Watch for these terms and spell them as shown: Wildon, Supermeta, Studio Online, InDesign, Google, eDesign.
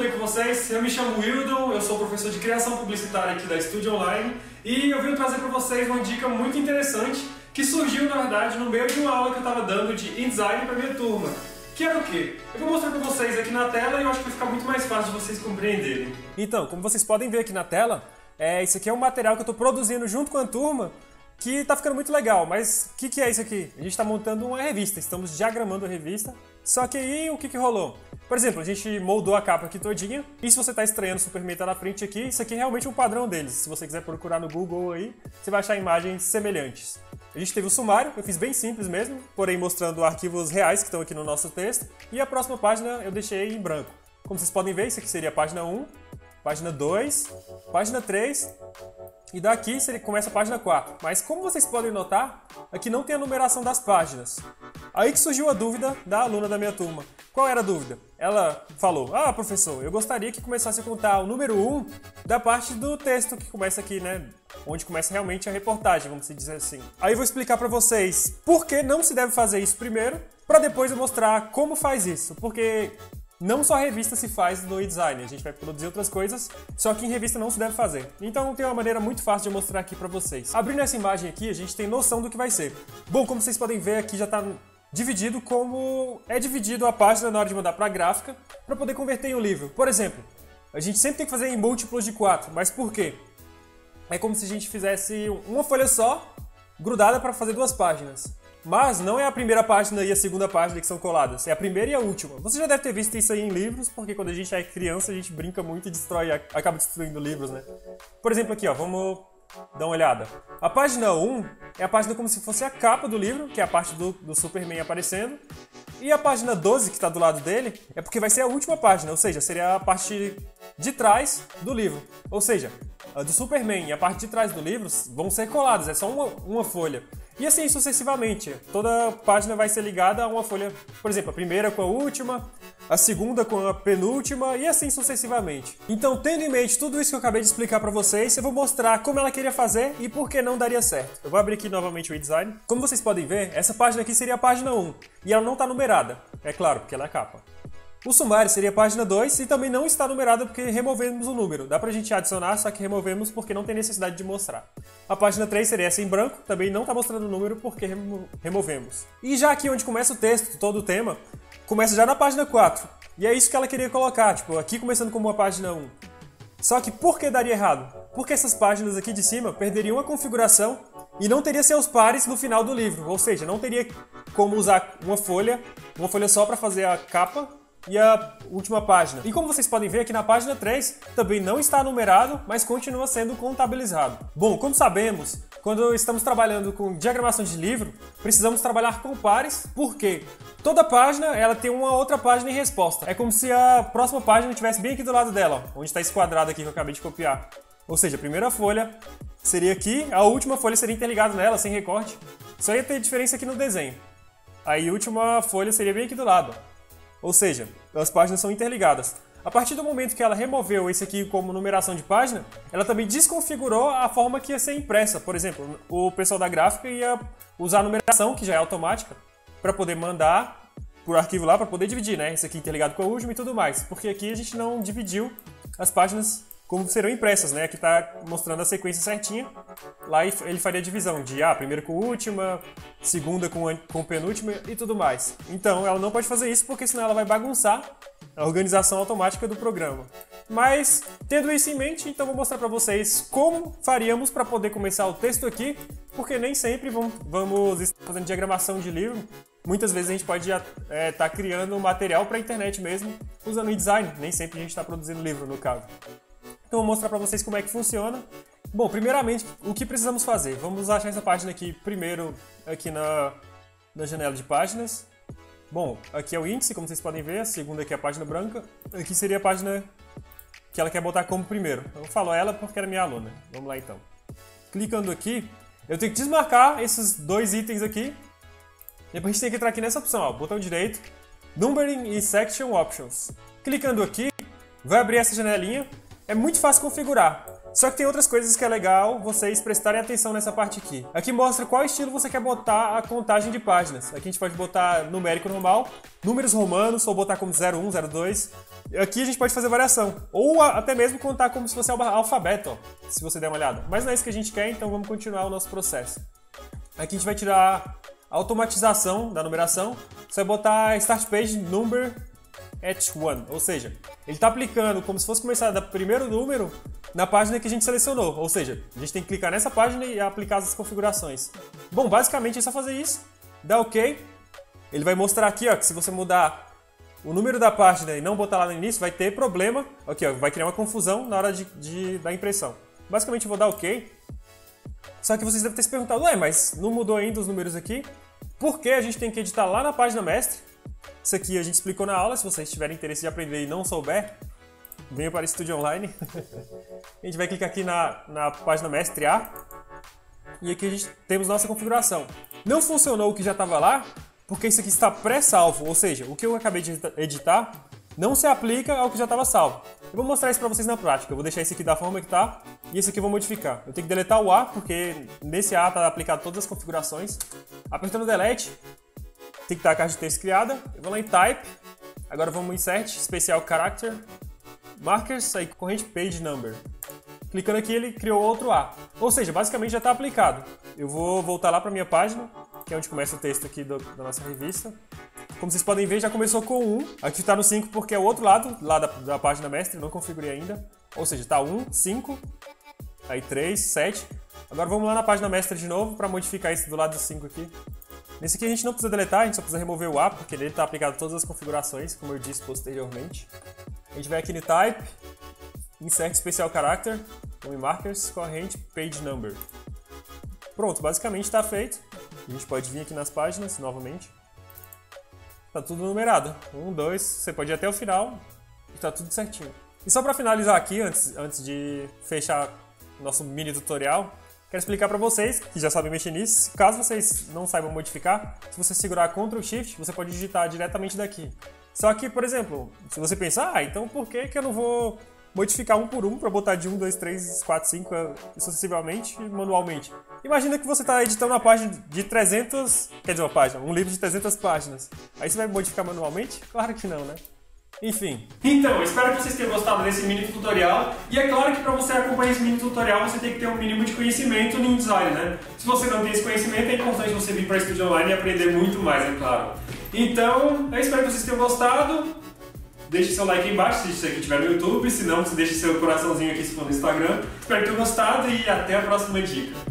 tudo bem com vocês? Eu me chamo Wildon, eu sou professor de criação publicitária aqui da Studio Online e eu vim trazer para vocês uma dica muito interessante que surgiu, na verdade, no meio de uma aula que eu estava dando de InDesign para minha turma. Que era o quê? Eu vou mostrar para vocês aqui na tela e eu acho que vai ficar muito mais fácil de vocês compreenderem. Então, como vocês podem ver aqui na tela, isso aqui é um material que eu estou produzindo junto com a turma que está ficando muito legal, mas o que é isso aqui? A gente está montando uma revista, estamos diagramando a revista, só que aí o que rolou? Por exemplo, a gente moldou a capa aqui todinha, e se você está estranhando o Supermeta na frente aqui, isso aqui é realmente um padrão deles, se você quiser procurar no Google aí, você vai achar imagens semelhantes. A gente teve o sumário, eu fiz bem simples mesmo, porém mostrando arquivos reais que estão aqui no nosso texto, e a próxima página eu deixei em branco. Como vocês podem ver, isso aqui seria a página 1, página 2, página 3, e daqui começa a página 4. Mas como vocês podem notar, aqui não tem a numeração das páginas. Aí que surgiu a dúvida da aluna da minha turma. Qual era a dúvida? Ela falou, ah professor, eu gostaria que começasse a contar o número 1 da parte do texto que começa aqui, né? Onde começa realmente a reportagem, vamos dizer assim. Aí eu vou explicar pra vocês por que não se deve fazer isso primeiro, pra depois eu mostrar como faz isso, porque não só a revista se faz no e-design, a gente vai produzir outras coisas, só que em revista não se deve fazer. Então tem uma maneira muito fácil de mostrar aqui pra vocês. Abrindo essa imagem aqui, a gente tem noção do que vai ser. Bom, como vocês podem ver aqui já tá dividido como é dividido a página na hora de mandar pra gráfica, pra poder converter em um livro. Por exemplo, a gente sempre tem que fazer em múltiplos de 4, mas por quê? É como se a gente fizesse uma folha só, grudada pra fazer duas páginas. Mas não é a primeira página e a segunda página que são coladas, é a primeira e a última. Você já deve ter visto isso aí em livros, porque quando a gente é criança a gente brinca muito e destrói, acaba destruindo livros, né? Por exemplo aqui, ó, vamos dar uma olhada. A página 1 é a página como se fosse a capa do livro, que é a parte do Superman aparecendo. E a página 12, que está do lado dele, é porque vai ser a última página, ou seja, seria a parte de trás do livro. Ou seja, a do Superman e a parte de trás do livro vão ser coladas, é só uma folha. E assim sucessivamente, toda página vai ser ligada a uma folha, por exemplo, a primeira com a última, a segunda com a penúltima e assim sucessivamente. Então, tendo em mente tudo isso que eu acabei de explicar pra vocês, eu vou mostrar como ela queria fazer e por que não daria certo. Eu vou abrir aqui novamente o eDesign. Como vocês podem ver, essa página aqui seria a página 1 e ela não está numerada, é claro, porque ela é capa. O sumário seria a página 2 e também não está numerada porque removemos o número. Dá pra gente adicionar, só que removemos porque não tem necessidade de mostrar. A página 3 seria essa em branco, também não está mostrando o número porque removemos. E já aqui onde começa o texto, todo o tema, começa já na página 4. E é isso que ela queria colocar, tipo, aqui começando como uma página 1. Só que por que daria errado? Porque essas páginas aqui de cima perderiam a configuração e não teria seus pares no final do livro. Ou seja, não teria como usar uma folha só para fazer a capa e a última página. E como vocês podem ver aqui na página 3, também não está numerado, mas continua sendo contabilizado. Bom, como sabemos, quando estamos trabalhando com diagramação de livro, precisamos trabalhar com pares, porque toda página ela tem uma outra página em resposta. É como se a próxima página estivesse bem aqui do lado dela, ó, onde está esse quadrado aqui que eu acabei de copiar. Ou seja, a primeira folha seria aqui, a última folha seria interligada nela, sem recorte. Só ia ter diferença aqui no desenho. Aí a última folha seria bem aqui do lado, ó. Ou seja, as páginas são interligadas. A partir do momento que ela removeu esse aqui como numeração de página, ela também desconfigurou a forma que ia ser impressa. Por exemplo, o pessoal da gráfica ia usar a numeração, que já é automática, para poder mandar por arquivo lá, para poder dividir, né? Esse aqui interligado com a última e tudo mais. Porque aqui a gente não dividiu as páginas como serão impressas, né? Aqui está mostrando a sequência certinha. Lá ele faria a divisão de primeira com última, segunda com penúltima e tudo mais. Então ela não pode fazer isso porque senão ela vai bagunçar a organização automática do programa. Mas tendo isso em mente, então vou mostrar para vocês como faríamos para poder começar o texto aqui, porque nem sempre vamos estar fazendo diagramação de livro. Muitas vezes a gente pode estar criando material para a internet mesmo, usando o InDesign. Nem sempre a gente está produzindo livro, no caso. Então vou mostrar para vocês como é que funciona. Bom, primeiramente, o que precisamos fazer? Vamos achar essa página aqui primeiro, aqui na janela de páginas. Bom, aqui é o índice, como vocês podem ver, a segunda aqui é a página branca. Aqui seria a página que ela quer botar como primeiro. Eu falo ela porque era minha aluna. Vamos lá então. Clicando aqui, eu tenho que desmarcar esses dois itens aqui. Depois a gente tem que entrar aqui nessa opção, ó, botão direito, Numbering e Section Options. Clicando aqui, vai abrir essa janelinha. É muito fácil configurar. Só que tem outras coisas que é legal vocês prestarem atenção nessa parte aqui. Aqui mostra qual estilo você quer botar a contagem de páginas. Aqui a gente pode botar numérico normal, números romanos, ou botar como 01, 02. Aqui a gente pode fazer variação, ou até mesmo contar como se fosse alfabeto, ó, se você der uma olhada. Mas não é isso que a gente quer, então vamos continuar o nosso processo. Aqui a gente vai tirar a automatização da numeração, você vai botar Start Page Number at 1, ou seja, ele está aplicando como se fosse começar do primeiro número na página que a gente selecionou, ou seja, a gente tem que clicar nessa página e aplicar as configurações. Bom, basicamente é só fazer isso, dá OK, ele vai mostrar aqui ó, que se você mudar o número da página e não botar lá no início, vai ter problema, okay, ó, vai criar uma confusão na hora da impressão. Basicamente eu vou dar OK, só que vocês devem ter se perguntado, ué, mas não mudou ainda os números aqui? Por que a gente tem que editar lá na página mestre? Isso aqui a gente explicou na aula, se vocês tiverem interesse de aprender e não souber, venha para Studio Online. A gente vai clicar aqui na página mestre A e aqui a gente temos nossa configuração. Não funcionou o que já estava lá, porque isso aqui está pré-salvo, ou seja, o que eu acabei de editar não se aplica ao que já estava salvo. Eu vou mostrar isso para vocês na prática, eu vou deixar esse aqui da forma que está e esse aqui eu vou modificar. Eu tenho que deletar o A, porque nesse A está aplicado todas as configurações. Apertando o delete, tem que estar a caixa de texto criada, eu vou lá em type, agora vamos em insert, especial character, markers, aí corrente page number. Clicando aqui ele criou outro A, ou seja, basicamente já está aplicado. Eu vou voltar lá para a minha página, que é onde começa o texto aqui da nossa revista. Como vocês podem ver, já começou com 1, aqui está no 5 porque é o outro lado, lá da página mestre, não configurei ainda. Ou seja, está 1, 5, aí 3, 7. Agora vamos lá na página mestre de novo para modificar isso do lado do 5 aqui. Nesse aqui a gente não precisa deletar, a gente só precisa remover o A, porque nele está aplicado todas as configurações, como eu disse posteriormente. A gente vai aqui no Type, Insert Special Character, em Markers, Corrente, Page Number. Pronto, basicamente está feito. A gente pode vir aqui nas páginas novamente. Tá tudo numerado, 1, 2, você pode ir até o final e tá tudo certinho. E só para finalizar aqui, antes de fechar nosso mini tutorial, quero explicar para vocês, que já sabem mexer nisso, caso vocês não saibam modificar, se você segurar Ctrl Shift, você pode digitar diretamente daqui. Só que, por exemplo, se você pensar, ah, então por que eu não vou modificar um por um para botar de 1, 2, 3, 4, 5 sucessivamente manualmente? Imagina que você está editando uma página de 300, quer dizer, uma página, um livro de 300 páginas. Aí você vai modificar manualmente? Claro que não, né? Enfim. Então, espero que vocês tenham gostado desse mini tutorial. E é claro que para você acompanhar esse mini tutorial, você tem que ter um mínimo de conhecimento no InDesign, né? Se você não tem esse conhecimento, é importante você vir para a Studio Online e aprender muito mais, é claro. Então, eu espero que vocês tenham gostado. Deixe seu like aí embaixo se isso aqui estiver no YouTube, se não, você deixa seu coraçãozinho aqui se for no Instagram. Espero que tenham gostado e até a próxima dica.